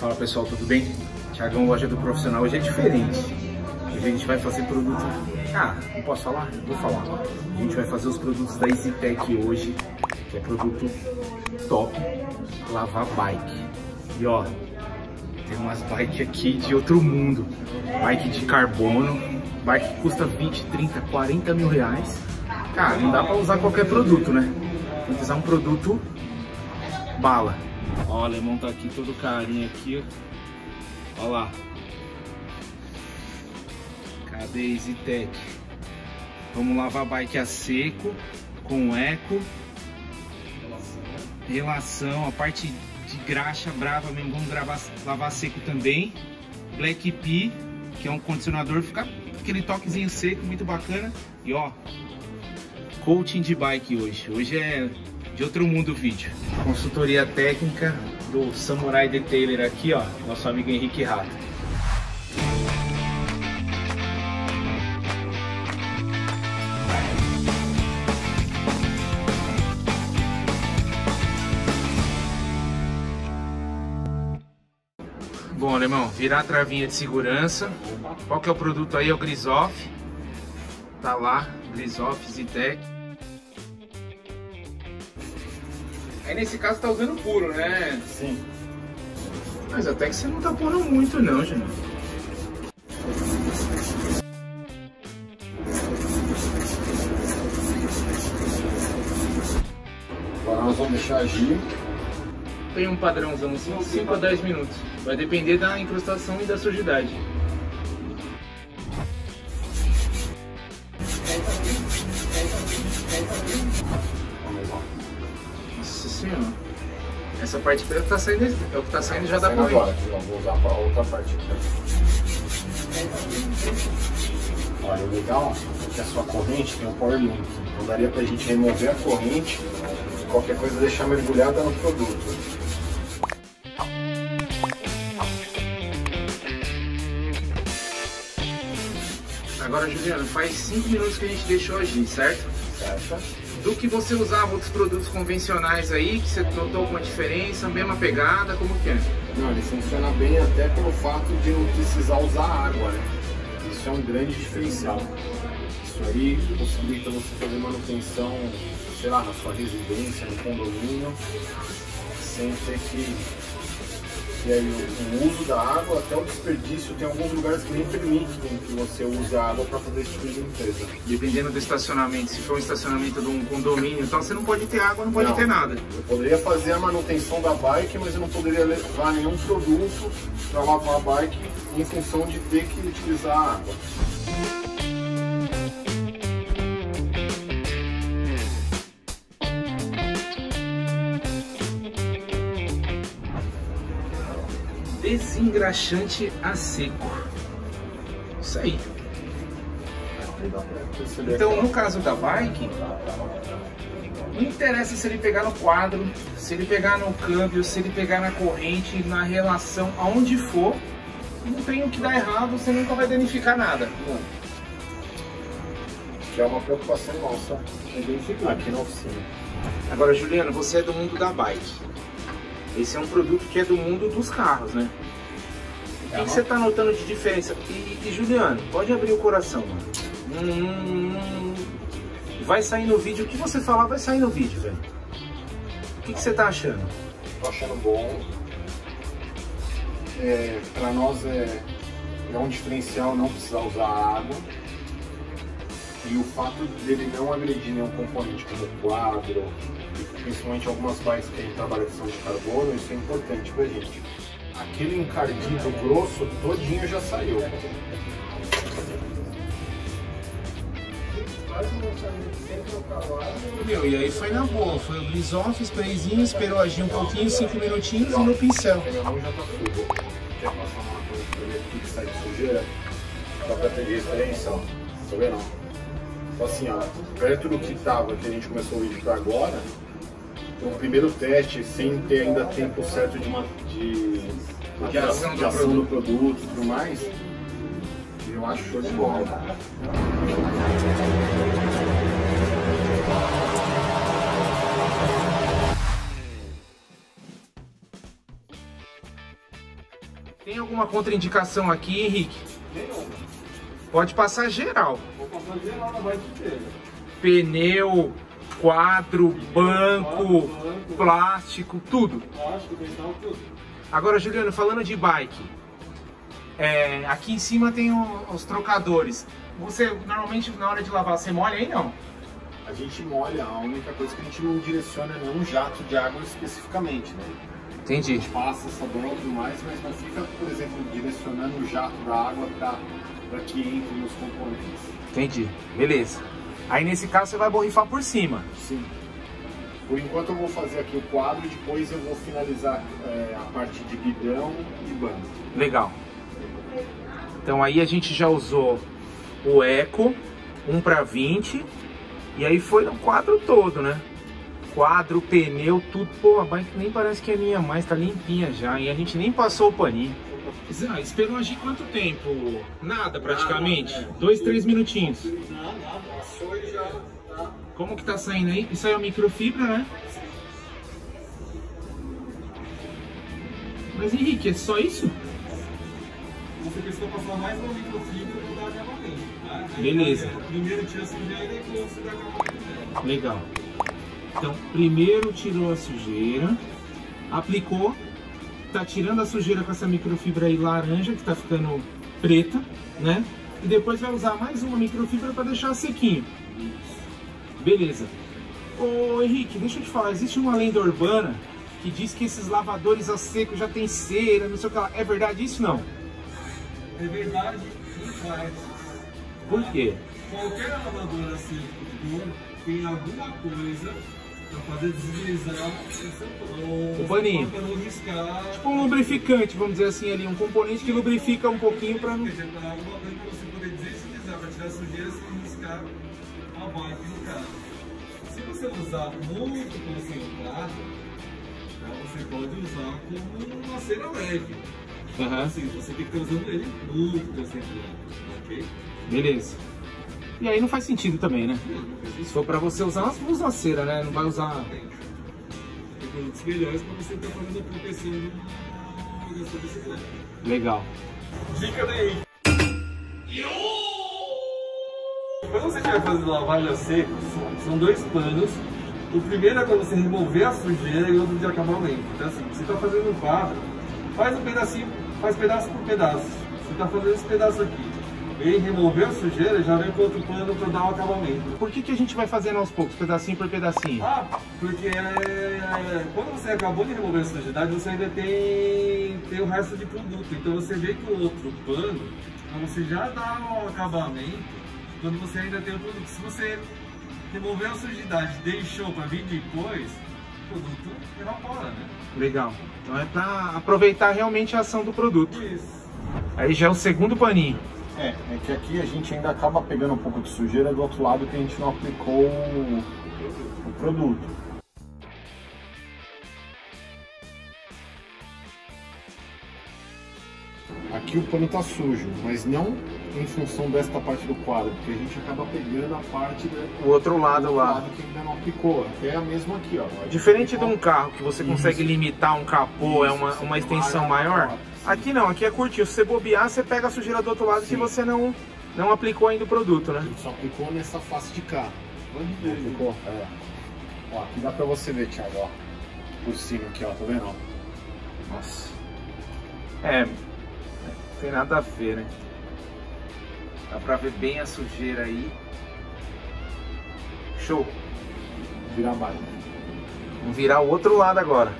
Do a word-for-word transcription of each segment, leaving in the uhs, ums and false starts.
Fala pessoal, tudo bem? Thiagão, Loja do Profissional, hoje é diferente. Hoje a gente vai fazer produto... Ah, não posso falar? Vou falar. A gente vai fazer os produtos da Zitec hoje, que é produto top, lavar bike. E ó, tem umas bikes aqui de outro mundo. Bike de carbono, bike que custa vinte, trinta, quarenta mil reais. Cara, não dá pra usar qualquer produto, né? Tem que usar um produto bala. Ó, o alemão tá aqui todo carinha aqui, ó. Ó lá. Cadê Zitec? Vamos lavar bike a seco, com eco. Relação, a parte de graxa brava mesmo, vamos gravar, lavar seco também. Black P, que é um condicionador, fica aquele toquezinho seco, muito bacana. E ó, coaching de bike hoje. Hoje é de outro mundo o vídeo. Consultoria técnica do Samurai Detailer aqui, ó, nosso amigo Henrique Hata. Bom, alemão, virar a travinha de segurança. Qual que é o produto aí? É o Grease Off. Tá lá, Grease Off Zitec. Aí nesse caso tá usando puro, né? Sim. Mas até que você não tá pondo muito não, gente. Agora nós vamos deixar agir. Tem um padrãozão, cinco a dez minutos. Vai depender da incrustação e da sujidade. Nossa senhora. Essa parte preta tá saindo, é o que tá saindo, já dá pra ver. Vou usar pra outra parte aqui. Olha, o legal é que a sua corrente tem um power link. Então daria pra gente remover a corrente. Qualquer coisa deixar mergulhada no produto. Agora, Juliano, faz cinco minutos que a gente deixou agir, certo? Certo. Do que você usava outros produtos convencionais aí, que você notou alguma diferença, mesma pegada, como que é? Não, ele funciona bem até pelo fato de não precisar usar água, né? Isso é um grande diferencial. Isso aí possibilita você fazer manutenção, sei lá, na sua residência, no condomínio, sem ter que... E aí o uso da água, até o desperdício, tem alguns lugares que nem permitem que você use a água para fazer esse tipo de limpeza. Dependendo do estacionamento, se for um estacionamento de um condomínio e tal, você não pode ter água, não pode não, ter nada. Eu poderia fazer a manutenção da bike, mas eu não poderia levar nenhum produto para lavar a bike em função de ter que utilizar a água. Desengraxante a seco. Isso aí. Então, no caso da bike, não interessa se ele pegar no quadro, se ele pegar no câmbio, se ele pegar na corrente, na relação, aonde for, não tem o que dar errado, você nunca vai danificar nada. Que é uma preocupação nossa aqui na oficina. Agora, Juliano, você é do mundo da bike. Esse é um produto que é do mundo dos carros, né? O que você tá notando de diferença? E, e Juliano, pode abrir o coração, mano. Hum, hum, vai sair no vídeo, o que você falar vai sair no vídeo, velho. O que você tá achando? Tô achando bom. É, pra nós é, é um diferencial não precisar usar água. E o fato dele não agredir nenhum componente como quadro, principalmente algumas bikes que tem trabalhação de carbono, isso é importante pra gente. Aquele encardido grosso todinho já saiu. Meu, e aí foi na boa, foi o Grease Off, sprayzinho, esperou agir um pouquinho, cinco minutinhos e no pincel. Meu mão já tá sujo. Quer passar uma coisa pra ver o que sai de sujeira? Só pra ter referência, ó. Tá vendo? Assim, ó, perto do que estava, que a gente começou o vídeo para agora, o primeiro teste, sem ter ainda tempo certo de, uma, de, de ação, de ação do produto e tudo mais, eu acho show de bola. Tem alguma contraindicação aqui, Henrique? Nenhuma. Pode passar geral. Vou passar geral na bike inteira. Pneu, quadro, Pneu, banco, quadro, plástico, tudo. Plástico, metal, tudo. Agora, Juliano, falando de bike, é, aqui em cima tem o, os trocadores. Você, normalmente, na hora de lavar, você molha aí, não? A gente molha, a única coisa que a gente não direciona é um jato de água especificamente, né? Entendi. A gente passa sabão e tudo mais, mas não fica, por exemplo, direcionando o jato da água para que entre nos componentes. Entendi, beleza. Aí nesse caso você vai borrifar por cima. Sim. Por enquanto eu vou fazer aqui o quadro e depois eu vou finalizar é, a parte de guidão e banco. Legal. Então aí a gente já usou o Ecco, um para vinte, e aí foi no quadro todo, né? Quadro, pneu, tudo. Pô, a bike nem parece que é minha mais, tá limpinha já. E a gente nem passou o paninho. Zá, esperou agir quanto tempo? Nada praticamente? Nada, né? Dois, três minutinhos. Nada, nada, passou e já tá. Como que tá saindo aí? Isso aí é microfibra, né? Mas Henrique, é só isso? Você precisa passar mais uma microfibra e dar acabamento, tá? Beleza. Primeiro tira a sujeira e depois você dá acabamento. Legal. Então, primeiro tirou a sujeira, aplicou, tá tirando a sujeira com essa microfibra aí laranja, que tá ficando preta, né? E depois vai usar mais uma microfibra para deixar sequinho. Beleza. Ô Henrique, deixa eu te falar, existe uma lenda urbana que diz que esses lavadores a seco já tem cera, não sei o que lá. É verdade isso, não? É verdade, mas... Por quê? Qualquer lavador a seco de ouro tem alguma coisa... Pra fazer deslizar o paninho, pra não riscar. Tipo um lubrificante, vamos dizer assim ali, um componente que lubrifica um pouquinho pra não... Quer dizer, pra alguma coisa pra você poder deslizar, pra tirar a sujeira sem riscar a bike no carro. Se você usar muito concentrado, você pode usar como uma cera leve. Uhum. Assim, você tem que estar usando ele muito concentrado, ok? Beleza. E aí não faz sentido também, né? Se for pra você usar, usa a cera, né? Não vai usar... Tem produtos melhores pra você estar fazendo a proteção da sua bicicleta. Legal. Dica daí. Quando você estiver fazendo lavagem a seco, são dois panos. O primeiro é pra você remover a sujeira e o outro de acabamento. Então assim, você tá fazendo um quadro, faz um pedacinho, faz pedaço por pedaço. Você tá fazendo esse pedaço aqui. E remover a sujeira, já vem com outro pano para dar o acabamento. Por que que a gente vai fazendo aos poucos, pedacinho por pedacinho? Ah, porque é, quando você acabou de remover a sujidade, você ainda tem, tem o resto de produto. Então você vem com outro pano, então você já dá o acabamento quando você ainda tem o produto. Se você remover a sujidade e deixou para vir depois, o produto evapora, né? Legal. Então é para aproveitar realmente a ação do produto. Isso. Aí já é o segundo paninho. É, é que aqui a gente ainda acaba pegando um pouco de sujeira do outro lado que a gente não aplicou o, o produto. Aqui o pano tá sujo, mas não em função desta parte do quadro, porque a gente acaba pegando a parte do outro lado, do outro lado, lado que ainda não aplicou. Até a mesma aqui, ó. A Diferente aplicou... de um carro que você consegue Isso. limitar um capô, Isso, é uma, uma extensão maior. maior. Aqui não, aqui é curtinho. Se você bobear, você pega a sujeira do outro lado. Sim. Que você não, não aplicou ainda o produto, né? Só aplicou nessa face de cá. Onde aplicou? É. Ó, aqui dá pra você ver, Thiago, ó. Por cima aqui, ó, tá vendo? Nossa. É, não tem nada a ver, né? Dá pra ver bem a sujeira aí. Show. Virar mais. Vamos virar o outro lado agora.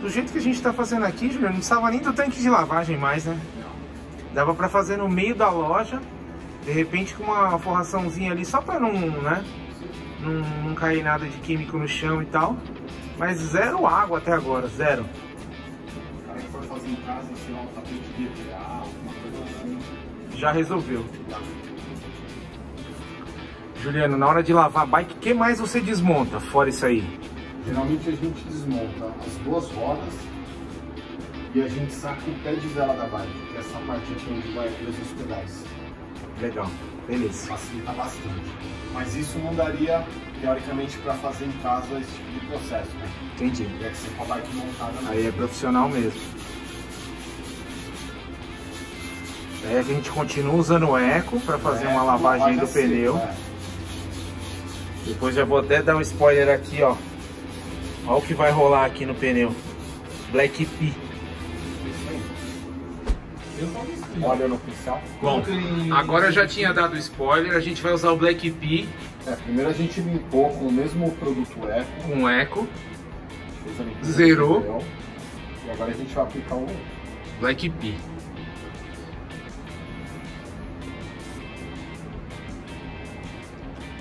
Do jeito que a gente está fazendo aqui, Juliano, não precisava nem do tanque de lavagem mais, né? Não. Dava para fazer no meio da loja, de repente com uma forraçãozinha ali, só para não, né? Não, não cair nada de químico no chão e tal. Mas zero água até agora, zero. O cara que for fazer em casa, sei lá, um tapete de D T A, alguma coisa assim. Já resolveu. Tá. Juliano, na hora de lavar a bike, o que mais você desmonta fora isso aí? Geralmente a gente desmonta as duas rodas e a gente saca o pé de vela da bike, que é essa parte aqui onde vai preso os pedais. Legal, beleza. Facilita bastante. Mas isso não daria, teoricamente, para fazer em casa esse tipo de processo, né? Entendi. É que você com a bike montada. Aí é profissional mesmo. É, a gente continua usando o Ecco para fazer é, uma lavagem do pneu. Assim, depois já vou até dar um spoiler aqui, ó. Olha o que vai rolar aqui no pneu. Black P. Olha no pincel. Bom, agora eu já tinha dado spoiler, a gente vai usar o Black P. É, primeiro a gente limpou com o mesmo produto Ecco. Um Ecco. Zerou. E agora a gente vai aplicar o Black P.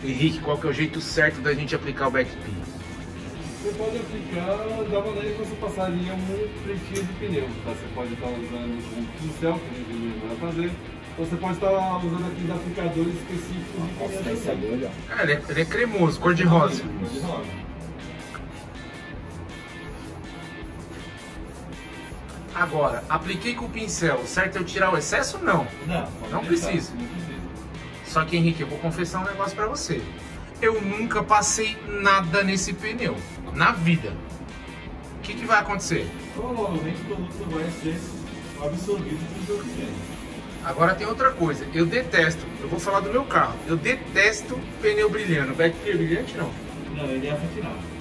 Henrique, qual que é o jeito certo da gente aplicar o Black P? Você pode aplicar da maneira que você passaria um pretinho de pneu, tá? Você pode estar usando um pincel, que a gente vai fazer, ou você pode estar usando aqueles aplicadores específicos de consistência dele. Ah, ele é, ele é cremoso, cor de rosa. Cor de rosa. Agora, apliquei com o pincel, certo? Eu tirar o excesso ou não? Não, não precisa. Só que, Henrique, eu vou confessar um negócio pra você. Eu nunca passei nada nesse pneu, na vida. O que, que vai acontecer? Provavelmente o produto vai ser absorvido pelo seu cliente. Agora tem outra coisa, eu detesto, eu vou falar do meu carro, eu detesto pneu brilhando. O Black P é brilhante, não? Não, ele é acetinado.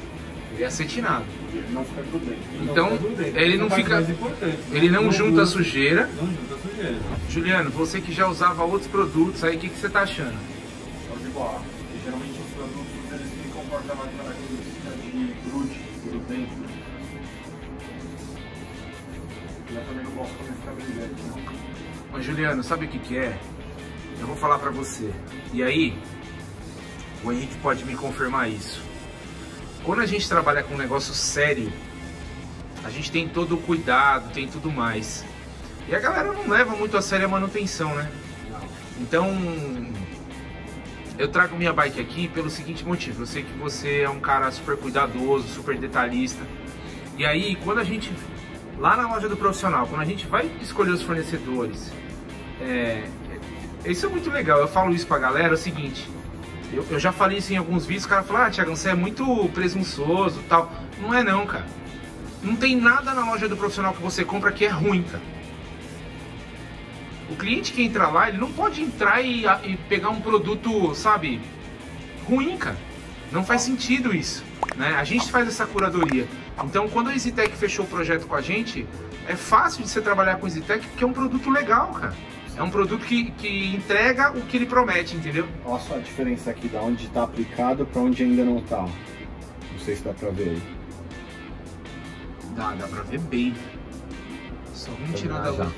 Ele é acetinado. Ele não fica prudente. Então, não fica ele não fica... Ele não, não junta a sujeira. Não junta a sujeira. Juliano, você que já usava outros produtos, aí o que, que você tá achando? Show de bola. Geralmente os produtos, eles ficam porta-mais para aquele de grude, grudente. Eu também não gosto de ficar brilhante, não. Mas, Juliano, sabe o que que é? Eu vou falar pra você. E aí, o Henrique pode me confirmar isso. Quando a gente trabalha com um negócio sério, a gente tem todo o cuidado, tem tudo mais. E a galera não leva muito a sério a manutenção, né? Então, eu trago minha bike aqui pelo seguinte motivo. Eu sei que você é um cara super cuidadoso, super detalhista. E aí, quando a gente, lá na loja do profissional, quando a gente vai escolher os fornecedores, é, isso é muito legal. Eu falo isso pra galera, é o seguinte... Eu, eu já falei isso em alguns vídeos, o cara falou: ah, Thiago, você é muito presunçoso e tal. Não é não, cara. Não tem nada na loja do profissional que você compra que é ruim, cara. O cliente que entra lá, ele não pode entrar e, e pegar um produto, sabe, ruim, cara. Não faz sentido isso, né? A gente faz essa curadoria. Então, quando a Zitec fechou o projeto com a gente, é fácil de você trabalhar com a Zitec porque é um produto legal, cara. É um produto que, que entrega o que ele promete, entendeu? Olha só a diferença aqui da onde está aplicado para onde ainda não está. Não sei se dá para ver aí. Dá, dá para ver bem. Só vamos tirar da luz.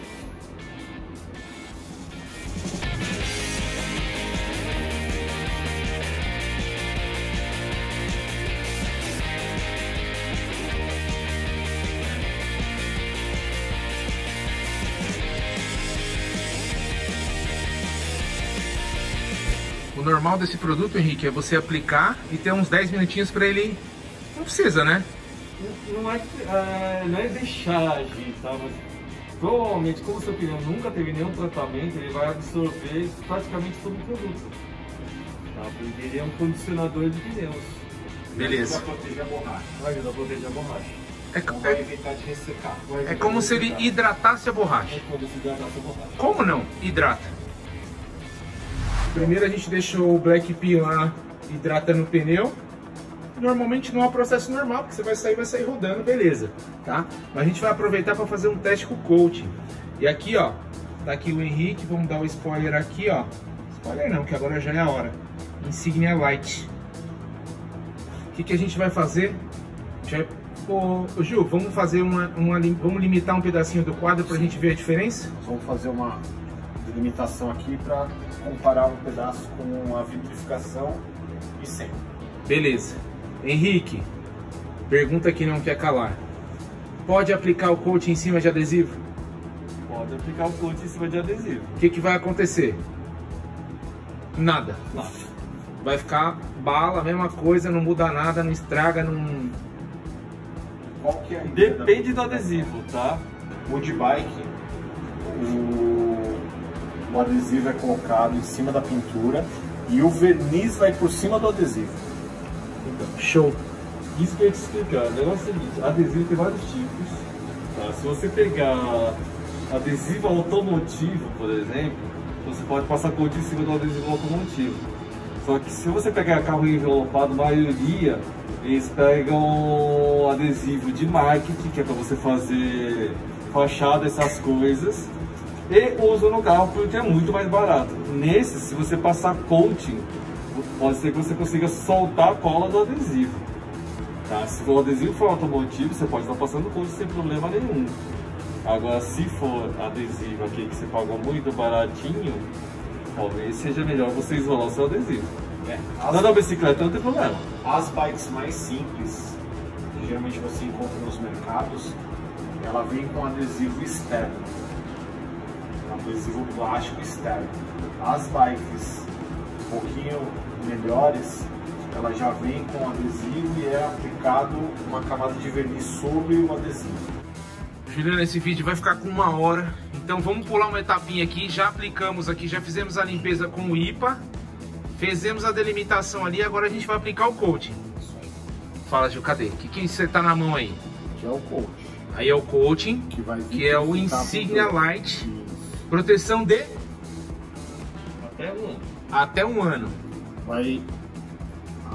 O normal desse produto, Henrique, é você aplicar e ter uns dez minutinhos para ele... Não precisa, né? Não, não, é, é, não é deixar agir, tá? Mas provavelmente, como o seu pneu nunca teve nenhum tratamento, ele vai absorver praticamente todo o produto. Tá? Porque ele é um condicionador de pneus. Beleza. Vai proteger a borracha. Vai ajudar a proteger a borracha. É, não vai evitar de ressecar. Vai evitar é como se ele hidratasse a borracha. É como se hidratasse a borracha. Como não? Hidrata. Primeiro a gente deixou o Black P lá hidratando o pneu. Normalmente não é um processo normal, porque você vai sair, vai sair rodando, beleza, tá? Mas a gente vai aproveitar para fazer um teste com o coating. E aqui, ó, tá aqui o Henrique, vamos dar um spoiler aqui, ó. Spoiler não, que agora já é a hora. Insignia Light. O que, que a gente vai fazer? Já... Ô, Ju, vamos fazer uma, uma... Vamos limitar um pedacinho do quadro pra gente ver a diferença? Vamos fazer uma... limitação aqui para comparar um pedaço com a vitrificação e sem. Beleza. Henrique, pergunta que não quer calar. Pode aplicar o coating em cima de adesivo? Pode aplicar o coating em cima de adesivo. O que, que vai acontecer? Nada. Nada. Vai ficar bala, mesma coisa, não muda nada, não estraga, não... Qual que é a ideia? Depende do adesivo, tá? O de bike, o... O adesivo é colocado em cima da pintura e o verniz vai por cima do adesivo. Então, show! Isso que eu ia te explicar, o negócio é o seguinte, adesivo tem vários tipos. Tá? Se você pegar adesivo automotivo, por exemplo, você pode passar couro em cima do adesivo automotivo. Só que se você pegar carro envelopado, a maioria, eles pegam adesivo de marketing, que é para você fazer fachada, essas coisas, e usam no carro porque é muito mais barato. Nesse, se você passar coating, pode ser que você consiga soltar a cola do adesivo. Tá? Se o adesivo for automotivo, você pode estar passando coating sem problema nenhum. Agora, se for adesivo aqui que você pagou muito baratinho, talvez seja melhor você isolar o seu adesivo. É. As... Na bicicleta não tem problema. As bikes mais simples, que geralmente você encontra nos mercados, ela vem com adesivo externo, adesivo plástico externo. As bikes um pouquinho melhores, ela já vem com adesivo e é aplicado uma camada de verniz sobre o adesivo. Juliano, esse vídeo vai ficar com uma hora, então vamos pular uma etapinha aqui. Já aplicamos aqui, já fizemos a limpeza com o I P A, fizemos a delimitação ali, agora a gente vai aplicar o coating. Isso aí. Fala, Gil, cadê? O que, que você tá na mão aí? Que é o coating. Aí é o coating, que, vai que é o Insignia Light, proteção de até um ano. Até um ano. Vai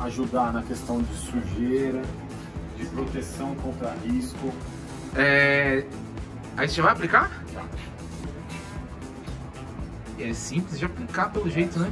ajudar na questão de sujeira, de proteção contra risco. É... Aí você vai aplicar? Já. É simples de aplicar pelo jeito, né?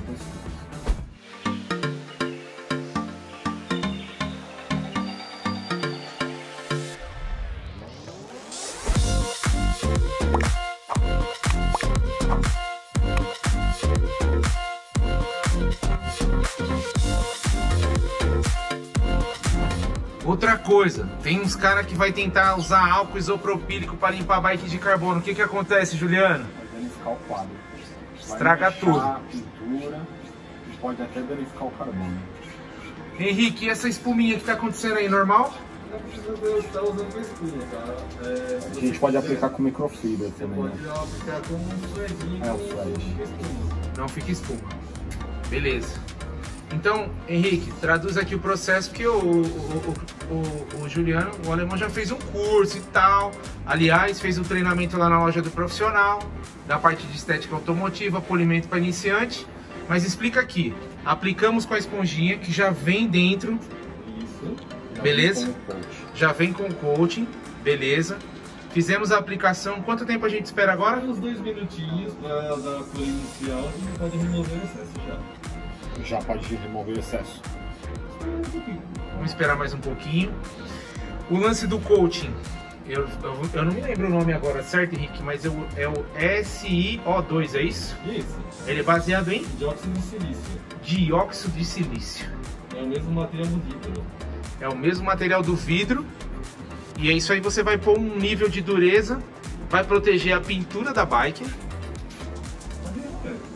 Outra coisa, tem uns caras que vai tentar usar álcool isopropílico para limpar bike de carbono. O que que acontece, Juliano? Vai danificar o quadro. Vai estragar tudo. A pintura e pode até danificar o carbono. Henrique, e essa espuminha que tá acontecendo aí, normal? Não precisa estar usando espuma, cara. É, a gente pode quiser, aplicar com microfibra você também. Pode, né? Aplicar com um fredinho, é, o não fica espuma. Beleza. Então, Henrique, traduz aqui o processo, porque o, o, o, o, o Juliano, o alemão, já fez um curso e tal. Aliás, fez um treinamento lá na Loja do Profissional, da parte de estética automotiva, polimento para iniciante. Mas explica aqui. Aplicamos com a esponjinha, que já vem dentro. Isso. Já beleza? Vem já vem com o coating. Beleza. Fizemos a aplicação. Quanto tempo a gente espera agora? Uns dois minutinhos para dar a cor inicial e pode remover o excesso já. Já pode remover o excesso. Vamos esperar mais um pouquinho. O lance do coating, eu, eu, eu não me lembro o nome agora, certo, Henrique? Mas eu, é o S I O dois, é isso? Isso. Ele é baseado em? Dióxido de silício. Dióxido de silício. É o mesmo material do vidro. É o mesmo material do vidro. E é isso aí, você vai pôr um nível de dureza, vai proteger a pintura da bike,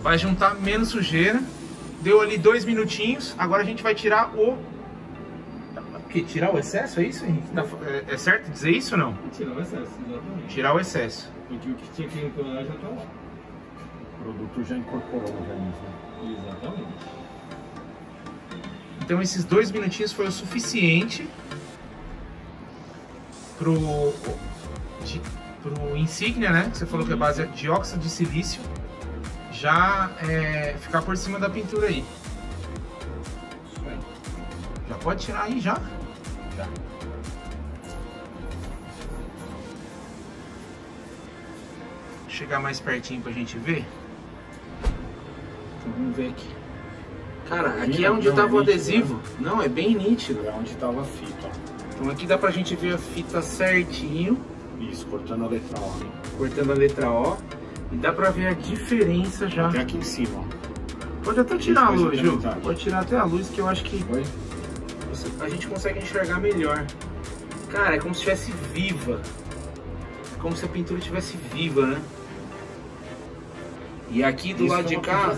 vai juntar menos sujeira. Deu ali dois minutinhos, agora a gente vai tirar o... Que, tirar o excesso, é isso, Henrique? Tá... É, é certo dizer isso ou não? Tirar o excesso, exatamente. Tirar o excesso. Porque o que tinha que incorporar já está lá. O produto já incorporou o organismo. Exatamente. Então esses dois minutinhos foi o suficiente pro, pro Insignia, né? Que você falou que é base de dióxido de silício. Já é, ficar por cima da pintura aí. Isso aí. Já pode tirar aí já? Já. Chegar mais pertinho pra gente ver. Então, vamos ver aqui. Cara, aqui é onde tava o adesivo. Não, é bem nítido. É onde tava a fita. Então aqui dá pra gente ver a fita certinho. Isso, cortando a letra O. Né? Cortando a letra O. E dá pra ver a diferença já. Até aqui em cima, ó. Pode até tirar a luz, Ju. Pode tirar até a luz, que eu acho que foi? A gente consegue enxergar melhor. Cara, é como se estivesse viva. É como se a pintura estivesse viva, né? E aqui do lado de cá,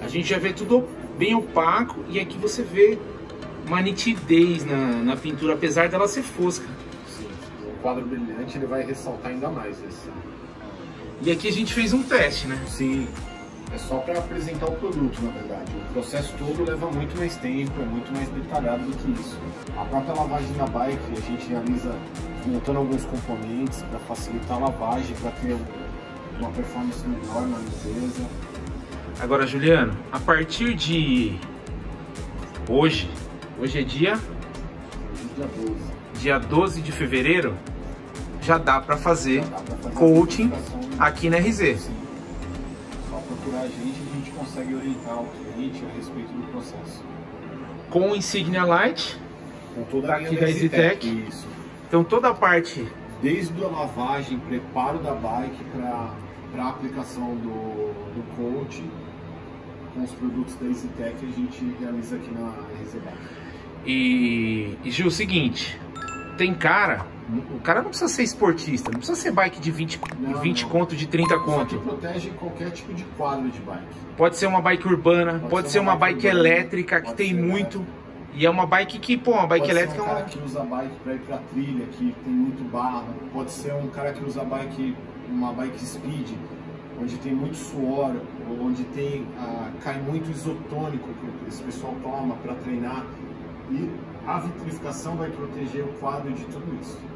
a gente já vê tudo bem opaco. E aqui você vê uma nitidez na, na pintura, apesar dela ser fosca. Sim, o quadro brilhante ele vai ressaltar ainda mais esse... E aqui a gente fez um teste, né? Sim, é só para apresentar o produto, na verdade. O processo todo leva muito mais tempo, é muito mais detalhado do que isso. A própria lavagem da bike, a gente realiza montando alguns componentes para facilitar a lavagem, para ter uma performance melhor na limpeza. Agora, Juliano, a partir de hoje, hoje é dia? dia doze. dia doze de fevereiro, já dá para fazer, fazer coaching aqui na R Z. Sim. Só procurar a gente, a gente consegue orientar o cliente a respeito do processo. Com o Insignia Light, com toda a linha da Zitec. Isso. Então toda a parte... Desde a lavagem, preparo da bike para a aplicação do, do coach, com os produtos da Zitec, a gente realiza aqui na R Z Bikes. E, e Gil, o seguinte, tem cara, o cara não precisa ser esportista, não precisa ser bike de vinte, não, vinte não. conto, de trinta conto. Isso aqui protege qualquer tipo de quadro de bike. Pode ser uma bike urbana, pode, pode ser, ser uma bike, bike urbana, elétrica, que tem muito. Elétrica. E é uma bike que, pô, uma bike pode elétrica... Pode ser um cara é uma... que usa bike pra ir pra trilha, que tem muito barro. Pode ser um cara que usa bike, uma bike speed, onde tem muito suor, onde tem, ah, cai muito isotônico que esse pessoal toma pra treinar. E a vitrificação vai proteger o quadro de tudo isso.